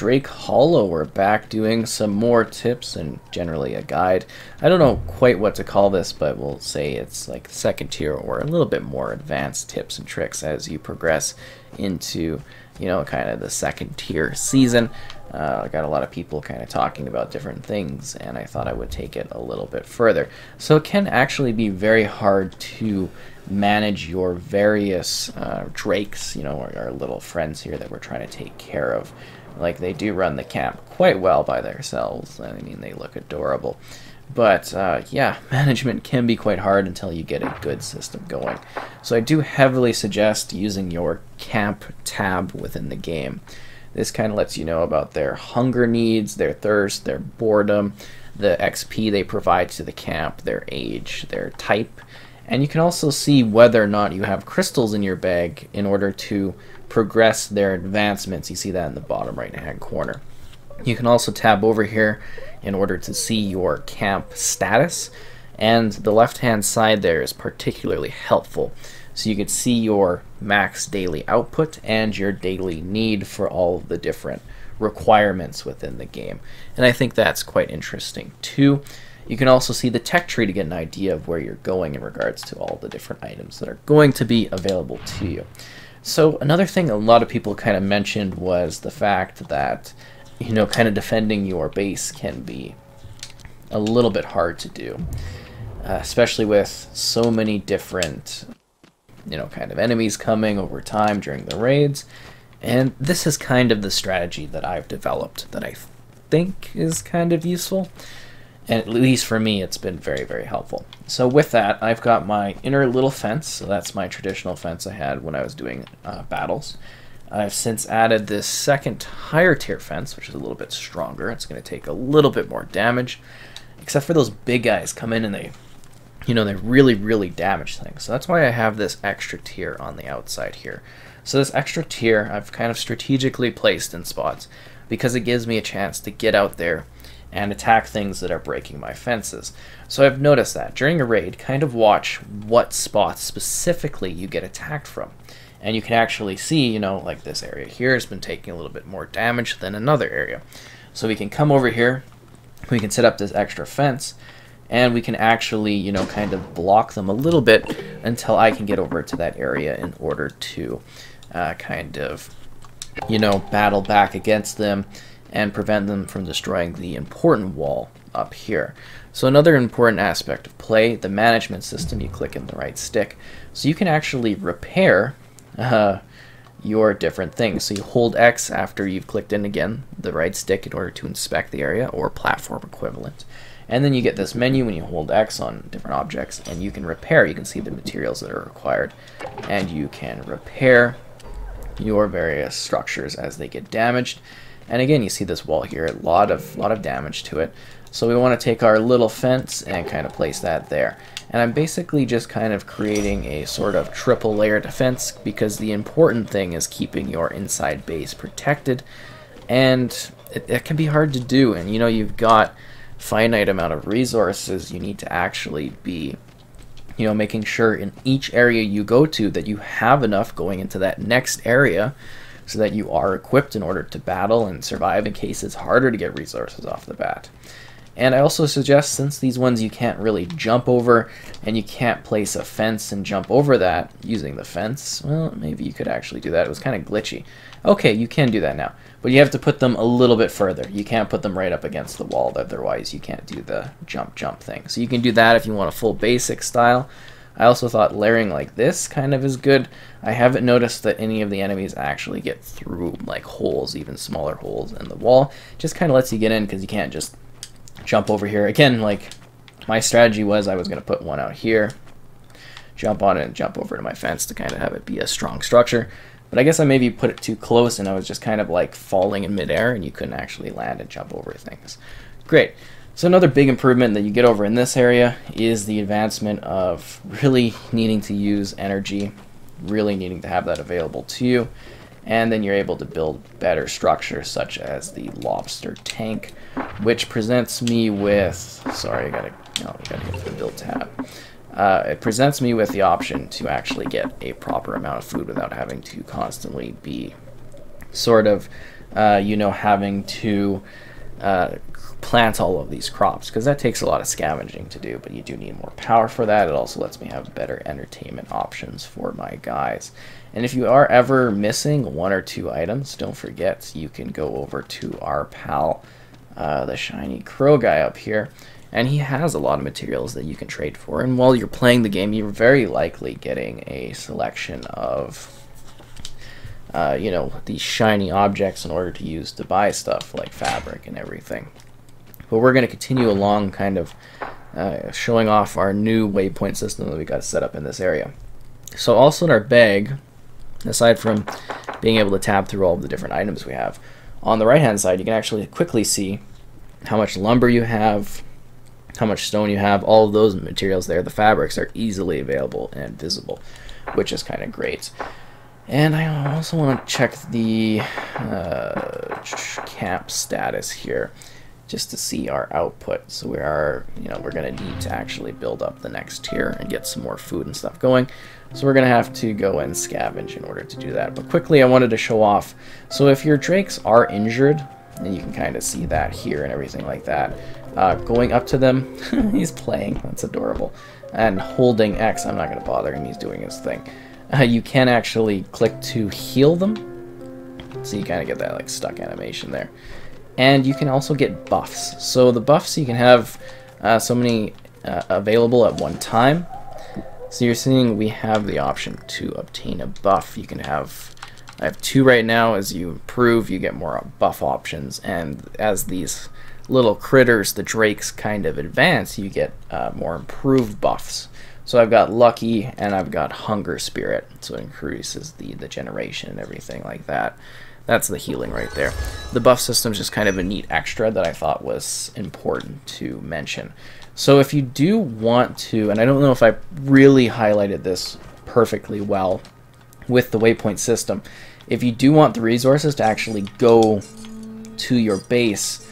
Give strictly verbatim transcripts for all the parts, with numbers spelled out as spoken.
Drake Hollow. We're back doing some more tips and generally a guide. I don't know quite what to call this, but we'll say it's like second tier or a little bit more advanced tips and tricks as you progress into, you know, kind of the second tier season. Uh, I got a lot of people kind of talking about different things, and I thought I would take it a little bit further. So it can actually be very hard to manage your various uh, drakes, you know, our, our little friends here that we're trying to take care of. Like, they do run the camp quite well by themselves. I mean, they look adorable. But, uh, yeah, management can be quite hard until you get a good system going. So I do heavily suggest using your camp tab within the game. This kind of lets you know about their hunger needs, their thirst, their boredom, the X P they provide to the camp, their age, their type. And you can also see whether or not you have crystals in your bag in order to progress their advancements. You see that in the bottom right-hand corner. You can also tab over here in order to see your camp status. And the left-hand side there is particularly helpful. So you can see your max daily output and your daily need for all of the different requirements within the game. And I think that's quite interesting too. You can also see the tech tree to get an idea of where you're going in regards to all the different items that are going to be available to you. So another thing a lot of people kind of mentioned was the fact that, you know, kind of defending your base can be a little bit hard to do, uh, especially with so many different, you know, kind of enemies coming over time during the raids. And this is kind of the strategy that I've developed that I think is kind of useful. And at least for me, it's been very, very helpful. So with that, I've got my inner little fence. So that's my traditional fence I had when I was doing uh, battles. I've since added this second higher tier fence, which is a little bit stronger. It's going to take a little bit more damage, except for those big guys come in and they, you know, they really, really damage things. So that's why I have this extra tier on the outside here. So this extra tier I've kind of strategically placed in spots because it gives me a chance to get out there and attack things that are breaking my fences. So I've noticed that during a raid, kind of watch what spots specifically you get attacked from. And you can actually see, you know, like this area here has been taking a little bit more damage than another area. So we can come over here, we can set up this extra fence, and we can actually, you know, kind of block them a little bit until I can get over to that area in order to uh, kind of, you know, battle back against them and prevent them from destroying the important wall up here. So another important aspect of play, the management system, you click in the right stick. So you can actually repair Uh, your different things. So you hold X after you've clicked in again, the right stick, in order to inspect the area or platform equivalent. And then you get this menu when you hold X on different objects, and you can repair. You can see the materials that are required, and you can repair your various structures as they get damaged. And again, you see this wall here, a lot of, lot of damage to it. So we want to take our little fence and kind of place that there. And I'm basically just kind of creating a sort of triple layer defense, because the important thing is keeping your inside base protected. And it, it can be hard to do. And, you know, you've got finite amount of resources. You need to actually be, you know, making sure in each area you go to that you have enough going into that next area so that you are equipped in order to battle and survive in case it's harder to get resources off the bat. And I also suggest, since these ones you can't really jump over and you can't place a fence and jump over that using the fence, well, maybe you could actually do that. It was kind of glitchy. Okay, you can do that now, but you have to put them a little bit further. You can't put them right up against the wall, otherwise you can't do the jump jump thing. So you can do that if you want a full basic style. I also thought layering like this kind of is good. I haven't noticed that any of the enemies actually get through like holes, even smaller holes in the wall. Just kind of lets you get in because you can't just jump over here. Again, like my strategy was I was going to put one out here, jump on it, and jump over to my fence to kind of have it be a strong structure. But I guess I maybe put it too close and I was just kind of like falling in midair and you couldn't actually land and jump over things. Great. So another big improvement that you get over in this area is the advancement of really needing to use energy, really needing to have that available to you. And then you're able to build better structures such as the lobster tank, which presents me with, sorry, I gotta, no, I gotta hit the build tab. Uh, it presents me with the option to actually get a proper amount of food without having to constantly be sort of uh, you know, having to uh, plant all of these crops, because that takes a lot of scavenging to do, but you do need more power for that. It also lets me have better entertainment options for my guys. And if you are ever missing one or two items, don't forget you can go over to our pal, uh, the shiny crow guy up here, and he has a lot of materials that you can trade for. And while you're playing the game, you're very likely getting a selection of uh, you know, these shiny objects in order to use to buy stuff like fabric and everything. But we're going to continue along, kind of uh, showing off our new waypoint system that we got set up in this area. So also in our bag, aside from being able to tab through all of the different items we have, on the right hand side you can actually quickly see how much lumber you have, how much stone you have. All of those materials there, the fabrics, are easily available and visible, which is kind of great. And I also want to check the uh, camp status here, just to see our output. So we are, you know, we're gonna need to actually build up the next tier and get some more food and stuff going. So we're gonna have to go and scavenge in order to do that. But quickly, I wanted to show off. So if your drakes are injured, and you can kind of see that here and everything like that, uh, going up to them, he's playing, that's adorable, and holding X, I'm not gonna bother him, he's doing his thing. Uh, you can actually click to heal them. So you kind of get that like stuck animation there. And you can also get buffs. So the buffs, you can have uh, so many uh, available at one time. So you're seeing we have the option to obtain a buff. You can have, I have two right now. As you improve, you get more buff options. And as these little critters, the drakes, kind of advance, you get uh, more improved buffs. So I've got Lucky and I've got Hunger Spirit. So it increases the, the generation and everything like that. That's the healing right there. The buff system is just kind of a neat extra that I thought was important to mention. So if you do want to, and I don't know if I really highlighted this perfectly well with the waypoint system, if you do want the resources to actually go to your base,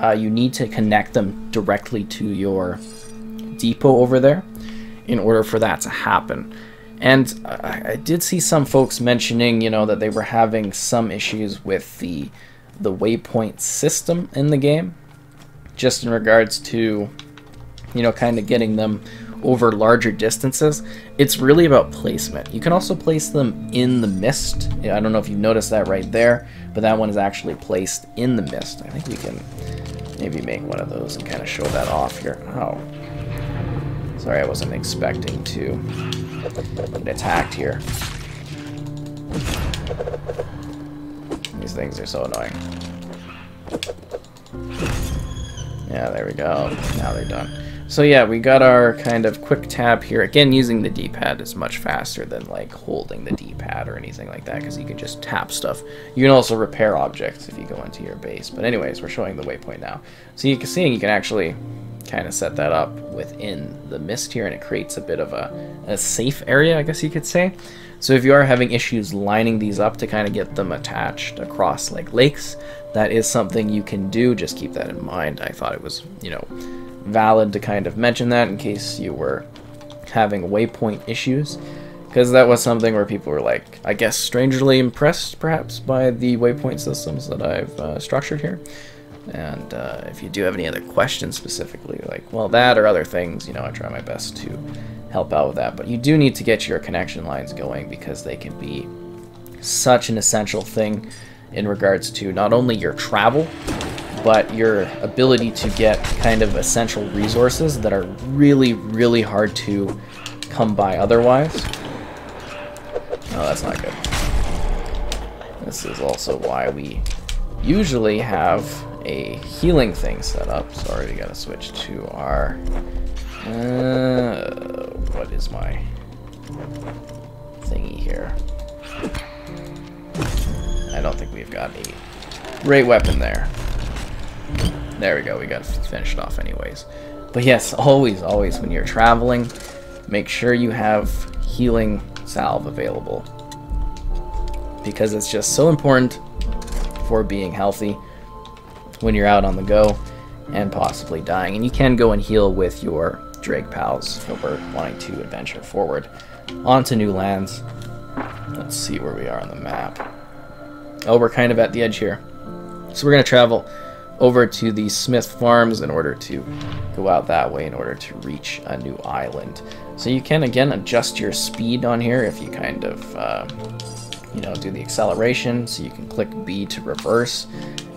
uh, you need to connect them directly to your depot over there in order for that to happen. And I did see some folks mentioning, you know, that they were having some issues with the the waypoint system in the game, just in regards to, you know, kind of getting them over larger distances. It's really about placement. You can also place them in the mist. I don't know if you've noticed that right there, but that one is actually placed in the mist. I think we can maybe make one of those and kind of show that off here. Oh, sorry, I wasn't expecting to get attacked here. These things are so annoying. Yeah, there we go. Now they're done. So yeah, we got our kind of quick tab here. Again, using the D-pad is much faster than like holding the D-pad or anything like that, because you can just tap stuff. You can also repair objects if you go into your base. But anyways, we're showing the waypoint now. So you can see you can actually kind of set that up within the mist here, and it creates a bit of a, a safe area, I guess you could say. So if you are having issues lining these up to kind of get them attached across like lakes, that is something you can do. Just keep that in mind. I thought it was, you know, valid to kind of mention that in case you were having waypoint issues, because that was something where people were like, I guess, strangely impressed perhaps by the waypoint systems that I've uh, structured here. And uh, if you do have any other questions specifically, like, well, that or other things, you know, I try my best to help out with that. But you do need to get your connection lines going, because they can be such an essential thing in regards to not only your travel, but your ability to get kind of essential resources that are really, really hard to come by otherwise. Oh, that's not good. This is also why we usually have a healing thing set up. Sorry, we gotta switch to our uh, what is my thingy here? I don't think we've got a great weapon there. There we go, we got finished off anyways. But yes, always, always when you're traveling, make sure you have healing salve available, because it's just so important for being healthy when you're out on the go and possibly dying. And you can go and heal with your Drake pals if we're wanting to adventure forward onto new lands. Let's see where we are on the map. Oh, we're kind of at the edge here. So we're going to travel over to the Smith farms in order to go out that way in order to reach a new island. So you can, again, adjust your speed on here if you kind of, uh, you know, do the acceleration. So you can click B to reverse.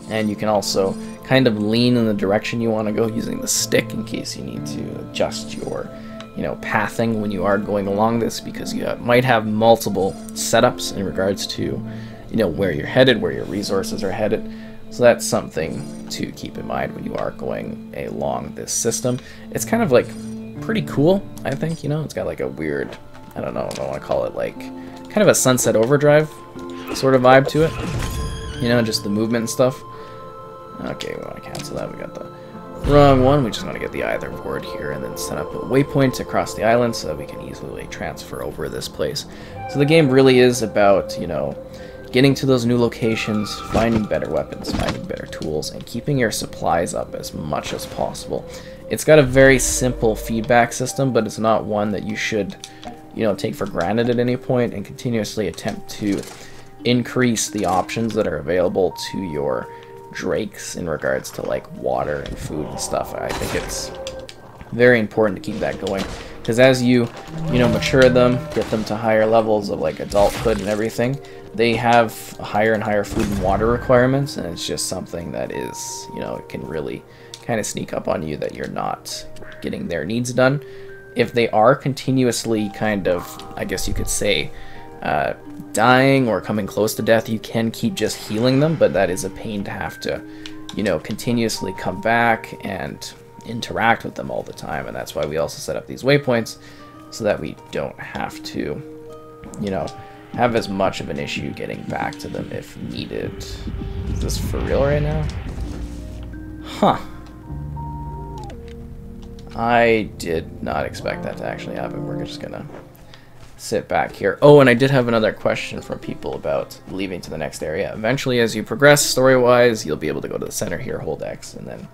And you can also kind of lean in the direction you want to go using the stick in case you need to adjust your, you know, pathing when you are going along this, because you might have multiple setups in regards to, you know, where you're headed, where your resources are headed. So that's something to keep in mind when you are going along this system. It's kind of like pretty cool, I think, you know, it's got like a weird, I don't know, I don't want to call it like kind of a Sunset Overdrive sort of vibe to it, you know, just the movement and stuff. Okay, we want to cancel that. We got the wrong one. We just want to get the either board here and then set up a waypoint across the island so that we can easily transfer over this place. So the game really is about, you know, getting to those new locations, finding better weapons, finding better tools, and keeping your supplies up as much as possible. It's got a very simple feedback system, but it's not one that you should, you know, take for granted at any point, and continuously attempt to increase the options that are available to your drakes in regards to like water and food and stuff. I think it's very important to keep that going, because as you you know mature them, get them to higher levels of like adulthood and everything, they have higher and higher food and water requirements, and it's just something that is, you know, it can really kind of sneak up on you that you're not getting their needs done if they are continuously kind of, I guess you could say, uh dying or coming close to death. You can keep just healing them, but that is a pain to have to, you know, continuously come back and interact with them all the time. And that's why we also set up these waypoints, so that we don't have to, you know, have as much of an issue getting back to them if needed. Is this for real right now? Huh. I did not expect that to actually happen. We're just gonna sit back here. Oh, and I did have another question from people about leaving to the next area. Eventually, as you progress story-wise, you'll be able to go to the center here, hold X, and then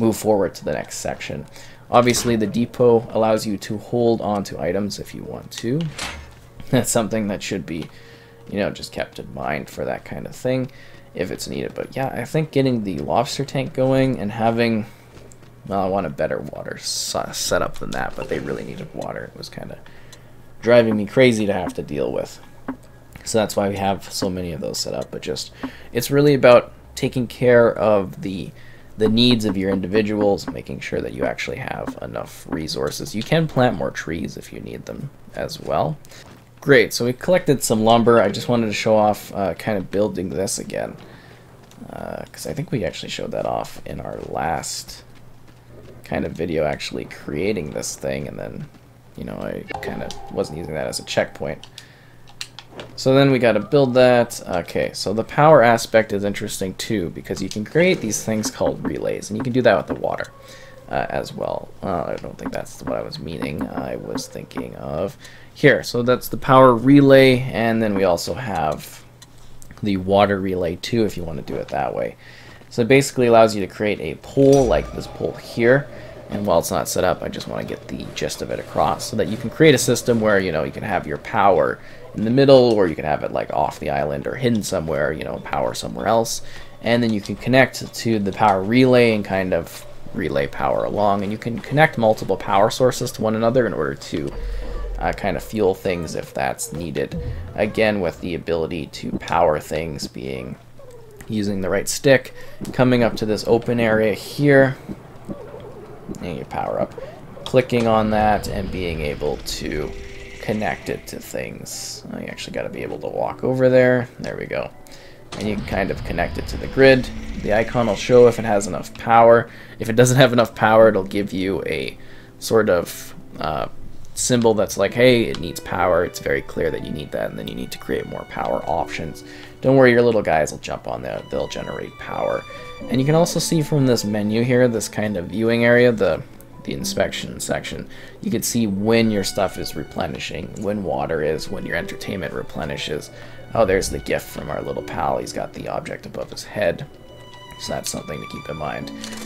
move forward to the next section. Obviously, the depot allows you to hold on to items if you want to. That's something that should be, you know, just kept in mind for that kind of thing if it's needed. But yeah, I think getting the lobster tank going and having, well, I want a better water setup than that, but they really needed water. It was kind of driving me crazy to have to deal with. So that's why we have so many of those set up. But just, it's really about taking care of the the needs of your individuals, making sure that you actually have enough resources. You can plant more trees if you need them as well. Great, so we collected some lumber. I just wanted to show off uh, kind of building this again, because uh, I think we actually showed that off in our last kind of video, actually creating this thing, and then, you know, I kind of wasn't using that as a checkpoint. So then we got to build that. Okay, so the power aspect is interesting too, because you can create these things called relays, and you can do that with the water uh, as well. Uh, I don't think that's what I was meaning. I was thinking of here. So that's the power relay, and then we also have the water relay too, if you want to do it that way. So it basically allows you to create a pole like this pole here. And while it's not set up, I just want to get the gist of it across, so that you can create a system where, you know, you can have your power in the middle, or you can have it like off the island or hidden somewhere, you know, power somewhere else. And then you can connect to the power relay and kind of relay power along, and you can connect multiple power sources to one another in order to uh, kind of fuel things if that's needed. Again, with the ability to power things being using the right stick, coming up to this open area here, and you power up, clicking on that and being able to connect it to things. You actually got to be able to walk over there. There we go. And you can kind of connect it to the grid. The icon will show if it has enough power. If it doesn't have enough power, it'll give you a sort of uh, symbol that's like, hey, it needs power. It's very clear that you need that, and then you need to create more power options. Don't worry, your little guys will jump on that. They'll generate power. And you can also see from this menu here, this kind of viewing area, the, the inspection section, you can see when your stuff is replenishing, when water is, when your entertainment replenishes. Oh, there's the gift from our little pal. He's got the object above his head. So that's something to keep in mind.